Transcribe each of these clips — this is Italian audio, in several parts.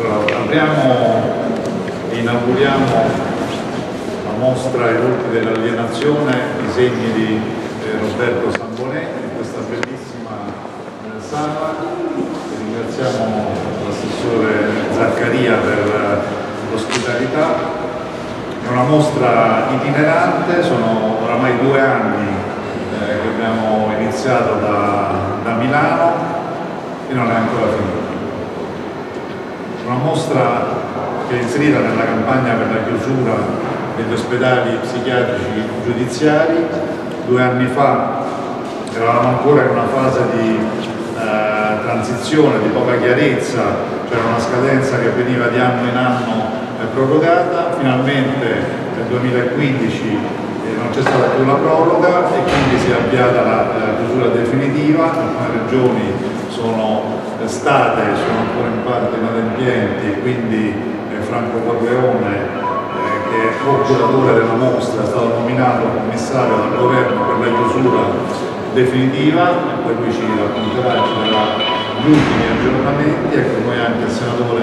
Allora, apriamo e inauguriamo la mostra I volti dell'alienazione, disegni di Roberto Sambonet, in questa bellissima sala. Ringraziamo l'assessore Zaccaria per l'ospitalità. È una mostra itinerante, sono oramai 2 anni che abbiamo iniziato da Milano e non è ancora finita. Una mostra che è inserita nella campagna per la chiusura degli ospedali psichiatrici giudiziari. 2 anni fa eravamo ancora in una fase di transizione, di poca chiarezza, c'era una scadenza che veniva di anno in anno prorogata. Finalmente nel 2015 non c'è stata più la proroga e quindi si è avviata la chiusura definitiva. Alcune regioni sono ancora in parte inadempienti, quindi Franco Corleone, che è procuratore della mostra, è stato nominato commissario del governo per la chiusura definitiva, per cui ci racconterà gli ultimi aggiornamenti. Ecco, noi anche il senatore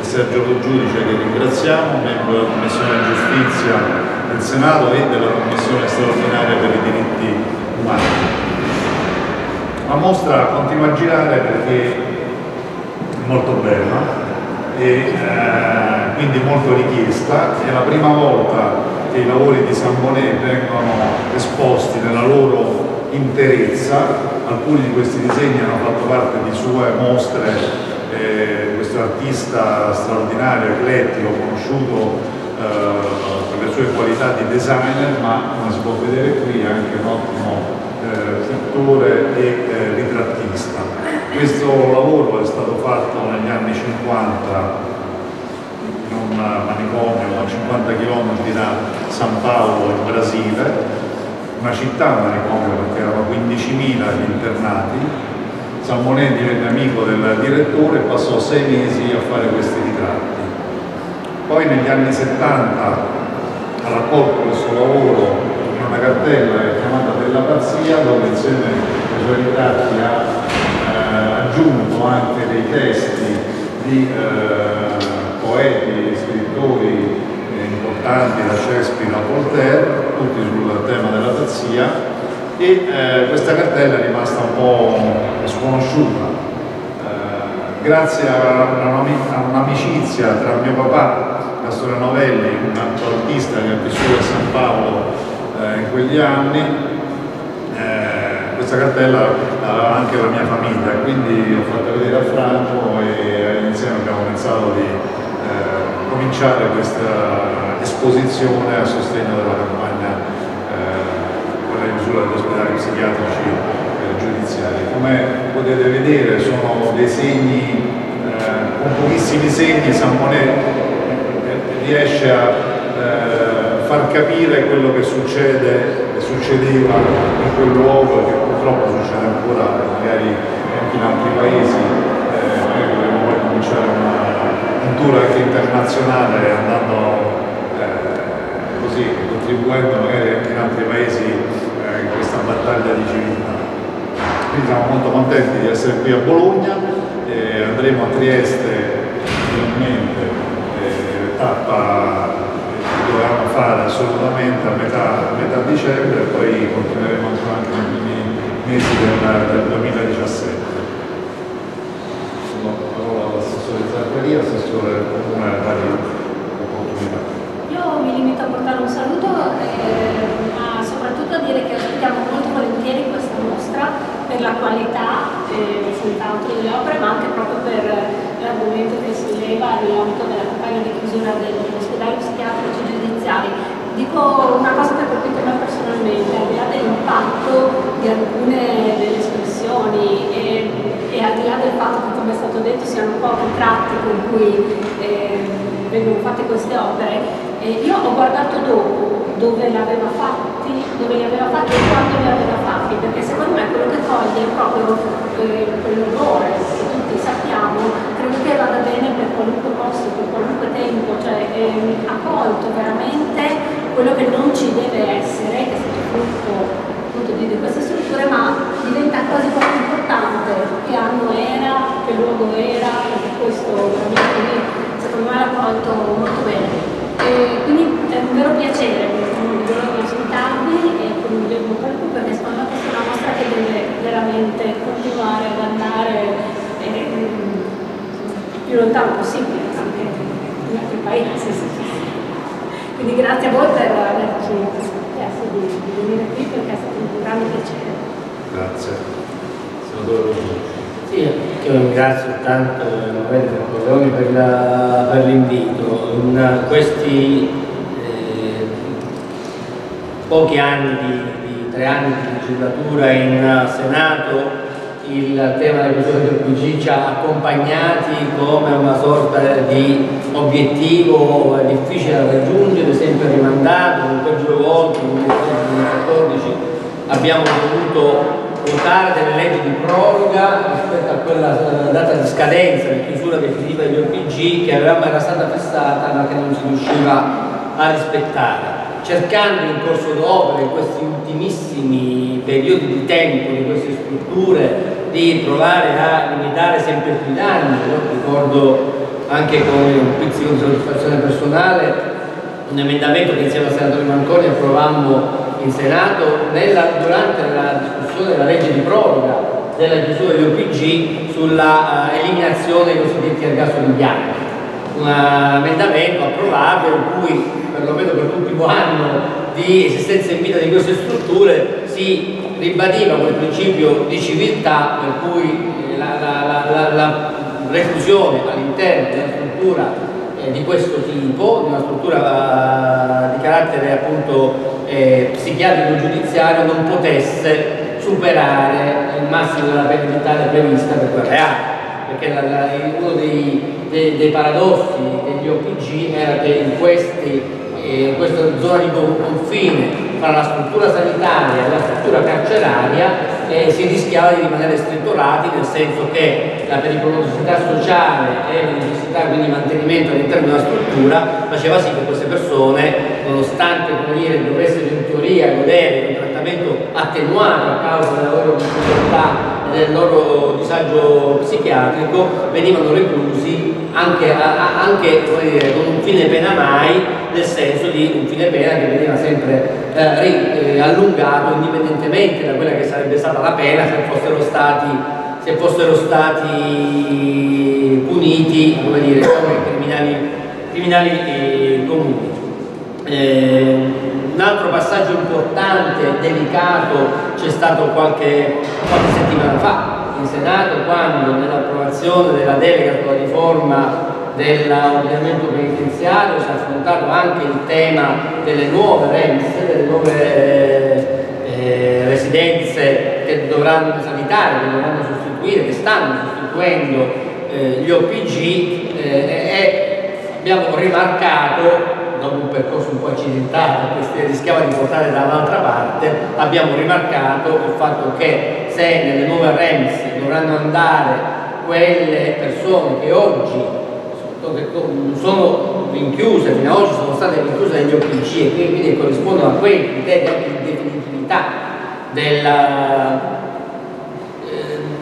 Sergio Lo Giudice, che ringraziamo, membro della Commissione Giustizia del Senato e della Commissione straordinaria per i diritti umani. La mostra continua a girare perché è molto bella e quindi molto richiesta. È la prima volta che i lavori di Sambonet vengono esposti nella loro interezza. Alcuni di questi disegni hanno fatto parte di sue mostre. Questo artista straordinario, eclettico, conosciuto per le sue qualità di designer, ma come si può vedere qui è anche un ottimo pittore e ritrattista. Questo lavoro è stato fatto negli anni 50 in un manicomio a 50 km da San Paolo in Brasile, una città manicomio perché erano 15.000 gli internati. Sambonet divenne amico del direttore e passò 6 mesi a fare questi ritratti. Poi negli anni 70 ha raccolto questo lavoro in una cartella chiamata La pazzia, dove insieme ai suoi ritratti ha aggiunto anche dei testi di poeti, scrittori importanti, da Shakespeare a Voltaire, tutti sul tema della pazzia, e questa cartella è rimasta un po' sconosciuta. Grazie a un'amicizia tra mio papà, l'assessore Novelli, un altro artista che ha vissuto a San Paolo in quegli anni. Questa cartella aveva anche la mia famiglia, quindi l'ho fatta vedere a Franco e insieme abbiamo pensato di cominciare questa esposizione a sostegno della campagna per la chiusura degli ospedali psichiatrici giudiziari. Come potete vedere sono dei segni, con pochissimi segni Sambonet riesce a far capire quello che succedeva in quel luogo e che purtroppo succede ancora magari anche in altri paesi. Noi vogliamo poi cominciare un tour anche internazionale, andando così, contribuendo magari anche in altri paesi in questa battaglia di civiltà. Quindi siamo molto contenti di essere qui a Bologna, andremo a Trieste finalmente, tappa dovevamo fare assolutamente a metà dicembre, e poi continueremo anche nei primi mesi del 2017. La parola all'assessore Zaccaria, assessore del Comune delle varie opportunità. Io mi limito a portare un saluto, ma soprattutto a dire che ospitiamo molto volentieri questa mostra per la qualità, senz'altro delle opere, ma anche proprio per l'argomento che solleva nell'ambito della campagna di chiusura dell'ospedale psichiatrico giudiziario. Dico una cosa che ha colpito me personalmente, al di là dell'impatto di alcune delle espressioni e al di là del fatto che, come è stato detto, siano pochi tratti con cui vengono fatte queste opere, io ho guardato dopo dove li aveva fatti e quando li aveva fatti, perché secondo me quello che toglie è proprio quell'orrore che tutti sappiamo. Credo che vada bene per qualunque posto, per qualunque tempo, cioè ha colto veramente quello che non ci deve essere, che è stato frutto di queste strutture, ma diventa quasi più importante che anno era, che luogo era, perché questo veramente più lontano possibile, anche in altri paesi. Quindi grazie a voi per averci chiesto di venire qui, perché è stato un grande piacere. Grazie. Sì, io ringrazio tanto Roberto Corleone per l'invito. Questi pochi anni di 3 anni di legislatura in Senato, il tema dell'episodio del PG ci ha accompagnati come una sorta di obiettivo difficile da raggiungere, sempre rimandato, un paio di volte, nel 2014 abbiamo dovuto votare delle leggi di proroga rispetto a quella data di scadenza, di chiusura definitiva del PG che era stata fissata ma che non si riusciva a rispettare. Cercando in corso d'opera, in questi ultimissimi periodi di tempo di queste strutture, di provare a limitare sempre più i danni. Ricordo anche con un pizzico di soddisfazione personale un emendamento che insieme al senatore Manconi approvammo in Senato durante la discussione della legge di proroga della chiusura degli OPG sulla eliminazione dei cosiddetti ergastoli bianchi. Un emendamento approvato in cui, perlomeno per l'ultimo anno di esistenza in vita di queste strutture, si ribadiva quel principio di civiltà per cui la reclusione all'interno della struttura di questo tipo, di una struttura di carattere appunto psichiatrico-giudiziario, non potesse superare il massimo della penitenziaria prevista per quel reato. Perché uno dei paradossi degli OPG era che in questa zona di confine tra la struttura sanitaria e la struttura carceraria si rischiava di rimanere stritolati, nel senso che la pericolosità sociale e la necessità quindi di mantenimento all'interno della struttura faceva sì che queste persone, nonostante dovessero in teoria godere di un trattamento attenuato a causa della loro difficoltà e del loro disagio psichiatrico, venivano reclusi anche con un fine pena mai, nel senso di un fine pena che veniva sempre allungato indipendentemente da quella che sarebbe stata la pena se fossero stati puniti, come dire, come criminali comuni. Un altro passaggio importante e delicato c'è stato qualche settimana fa in Senato, quando nell'approvazione della delega sulla riforma dell'ordinamento penitenziario si è affrontato anche il tema delle nuove REMS, delle nuove residenze sanitarie che dovranno sostituire, che stanno sostituendo gli OPG, e abbiamo rimarcato, dopo un percorso un po' accidentato che rischiava di portare da un'altra parte, abbiamo rimarcato il fatto che se nelle nuove REMS dovranno andare quelle persone che oggi sono rinchiuse, fino ad oggi sono state rinchiuse dagli OPG e che quindi corrispondono a quei criteri di definitività della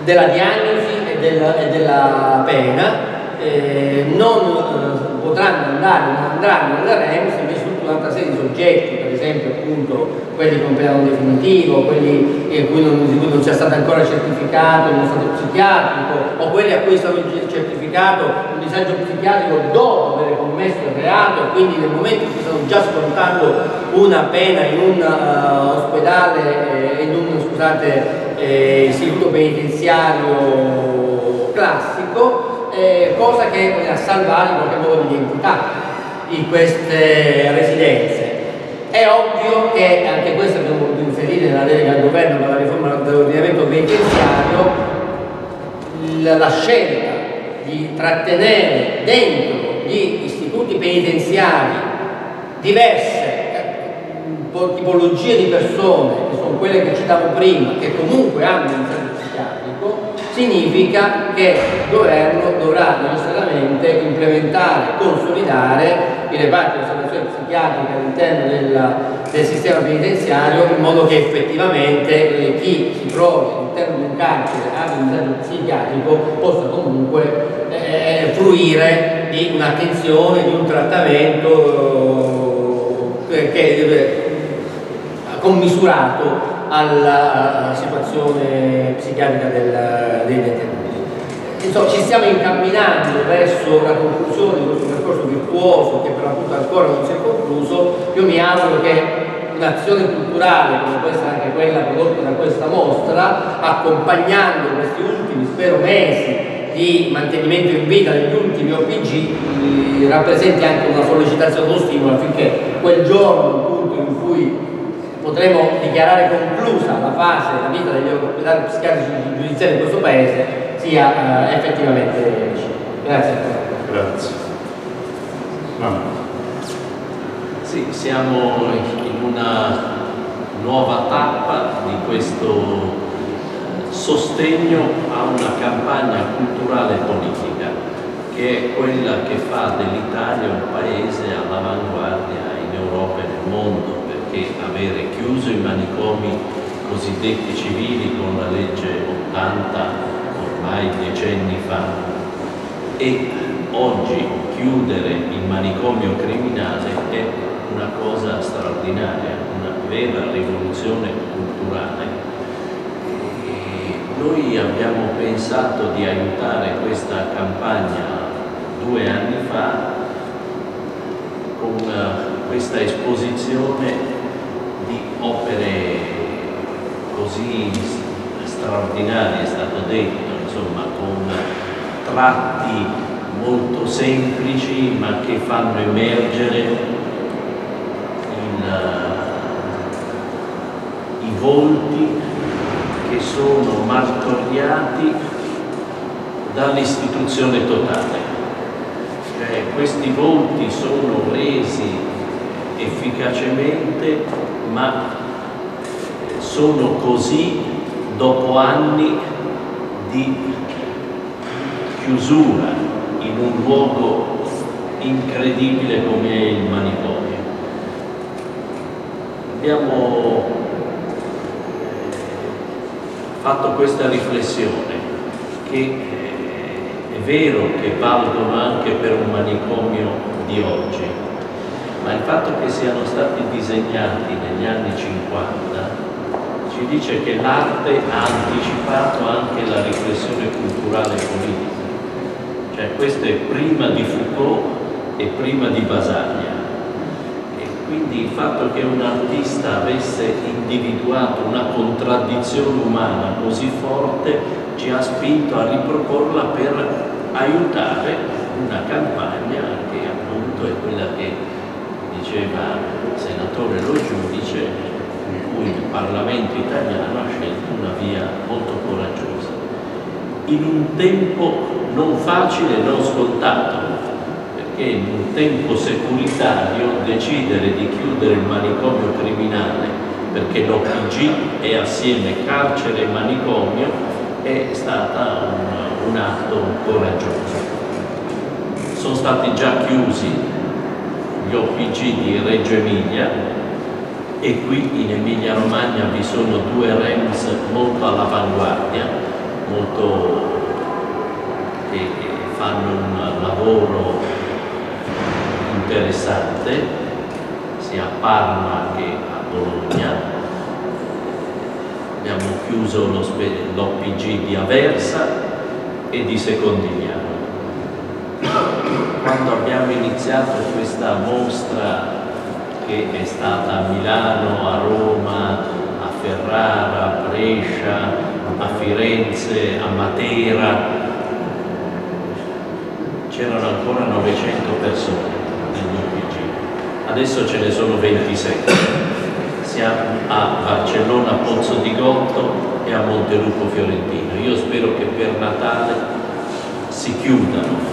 diagnosi e della pena, non potranno andare, non andranno alla REMS, invece tutta una serie di soggetti, per esempio appunto quelli con pena non definitivo, quelli di cui non c'è stato ancora certificato uno stato psichiatrico, o quelli a cui è stato certificato un disagio psichiatrico dopo aver commesso il reato, e quindi nel momento in cui stanno già scontando una pena in un ospedale, in un istituto penitenziario classico. Cosa che ha salvato in qualche modo l'identità in queste residenze. È ovvio che anche questo abbiamo voluto inserire nella delega al governo per la riforma dell'ordinamento penitenziario, la scelta di trattenere dentro gli istituti penitenziari diverse tipologie di persone, che sono quelle che citavo prima, che comunque hanno un certo psichiatrico, significa che il governo dovrà necessariamente implementare, consolidare i reparti di osservazione psichiatrica all'interno del sistema penitenziario, in modo che effettivamente chi si trovi all'interno di un carcere ad un disagio psichiatrico possa comunque fruire di un'attenzione, di un trattamento commisurato alla situazione psichiatrica dei detenuti. Insomma, ci stiamo incamminando verso verso una conclusione di questo percorso virtuoso che per l'appunto ancora non si è concluso. Io mi auguro che un'azione culturale come questa, anche quella prodotta da questa mostra, accompagnando questi ultimi, spero, mesi di mantenimento in vita degli ultimi OPG, rappresenti anche una sollecitazione, uno stimolo, affinché quel giorno, il punto in cui potremo dichiarare conclusa la fase della vita degli ospedali psichiatrici giudiziari di questo Paese, sia effettivamente riuscito. Grazie a tutti. Grazie. No. Sì, siamo in una nuova tappa di questo sostegno a una campagna culturale e politica che è quella che fa dell'Italia un paese all'avanguardia in Europa e nel mondo, perché avere chiuso i manicomi cosiddetti civili con la legge 80 ormai 10 anni fa e oggi chiudere il manicomio criminale è una cosa straordinaria, una vera rivoluzione culturale. Noi abbiamo pensato di aiutare questa campagna 2 anni fa con questa esposizione di opere così straordinarie, è stato detto, insomma, con tratti molto semplici ma che fanno emergere i volti che sono martoriati dall'istituzione totale, cioè questi volti sono resi efficacemente ma sono così dopo anni di chiusura in un luogo incredibile come il manicomio. Abbiamo fatto questa riflessione che è vero che valgono anche per un manicomio di oggi, ma il fatto che siano stati disegnati negli anni 50 ci dice che l'arte ha anticipato anche la riflessione culturale e politica, cioè questo è prima di Foucault e prima di Basaglia, e quindi il fatto che un artista avesse individuato una contraddizione umana così forte ci ha spinto a riproporla per aiutare una campagna che appunto è quella che diceva il senatore Lo Giudice, in cui il Parlamento italiano ha scelto una via molto coraggiosa in un tempo non facile e non scontato, perché in un tempo securitario decidere di chiudere il manicomio criminale perché l'OPG è assieme carcere e manicomio è stato un atto coraggioso. Sono stati già chiusi gli OPG di Reggio Emilia e qui in Emilia Romagna vi sono 2 REMS molto all'avanguardia, che fanno un lavoro interessante sia a Parma che a Bologna. Abbiamo chiuso l'OPG di Aversa e di Secondigliano. Quando abbiamo iniziato questa mostra, che è stata a Milano, a Roma, a Ferrara, a Brescia, a Firenze, a Matera, c'erano ancora 900 persone nell'OPG. Adesso ce ne sono 27, siamo a Barcellona, a Pozzo di Gotto e a Montelupo Fiorentino. Io spero che per Natale si chiudano.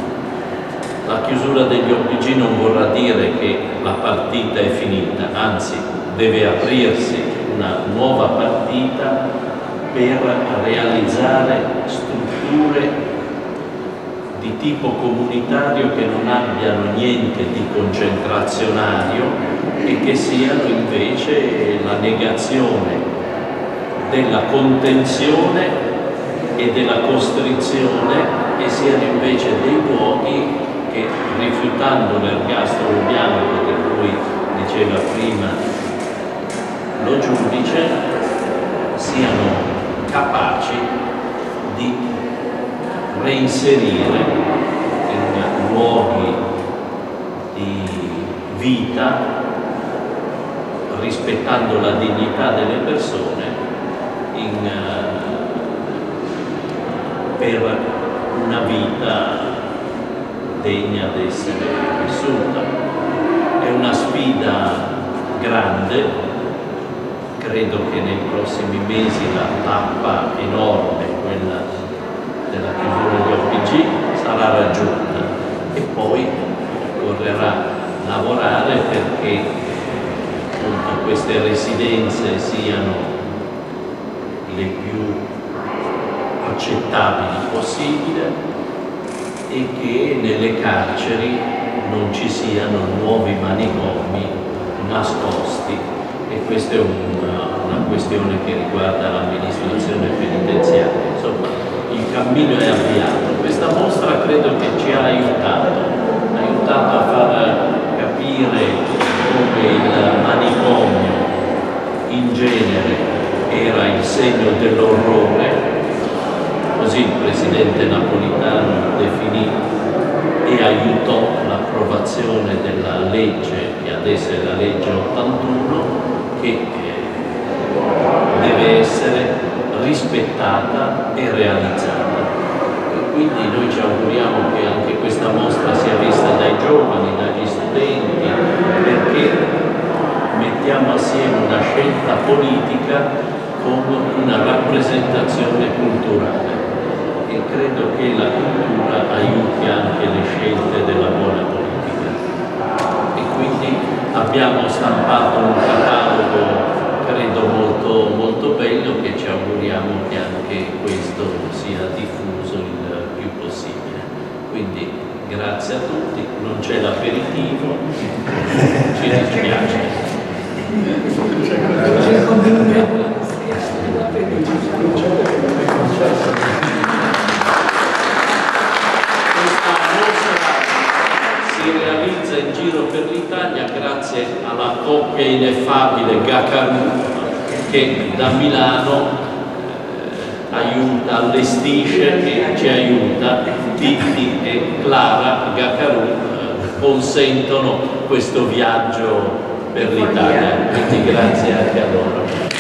La chiusura degli OPG non vorrà dire che la partita è finita, anzi deve aprirsi una nuova partita per realizzare strutture di tipo comunitario che non abbiano niente di concentrazionario e che siano invece la negazione della contenzione e della costrizione e siano invece dei luoghi che, rifiutando l'ergastolo bianco di cui diceva prima Lo Giudice, siano capaci di reinserire in un vita, rispettando la dignità delle persone, per una vita degna di essere vissuta. È una sfida grande, credo che nei prossimi mesi la tappa enorme, quella della chiusura di OPG, sarà raggiunta e poi occorrerà lavorare perché appunto queste residenze siano le più accettabili possibile e che nelle carceri non ci siano nuovi manicomi nascosti, e questa è una questione che riguarda l'amministrazione penitenziaria. Insomma, il cammino è avviato. Questa mostra credo che ci ha aiutato a far capire come il manicomio in genere era il segno dell'orrore, così il presidente Napolitano definì, e aiutò l'approvazione della legge che adesso è la legge 81, che deve essere rispettata e realizzata. E quindi noi ci auguriamo che anche questa mostra sia vista dai giovani, dagli studenti, perché mettiamo assieme una scelta politica con una rappresentazione culturale, e credo che la cultura aiuti anche le scelte della buona politica. E quindi abbiamo stampato un catalogo credo molto bello, che ci auguriamo che anche questo sia diffuso il più possibile. Quindi grazie a tutti, non c'è l'aperitivo, ci dispiace. Realizza in giro per l'Italia grazie alla coppia ineffabile Gaccarù, che da Milano aiuta, allestisce e ci aiuta. Titti e Clara Gaccarù consentono questo viaggio per l'Italia, quindi grazie anche a loro.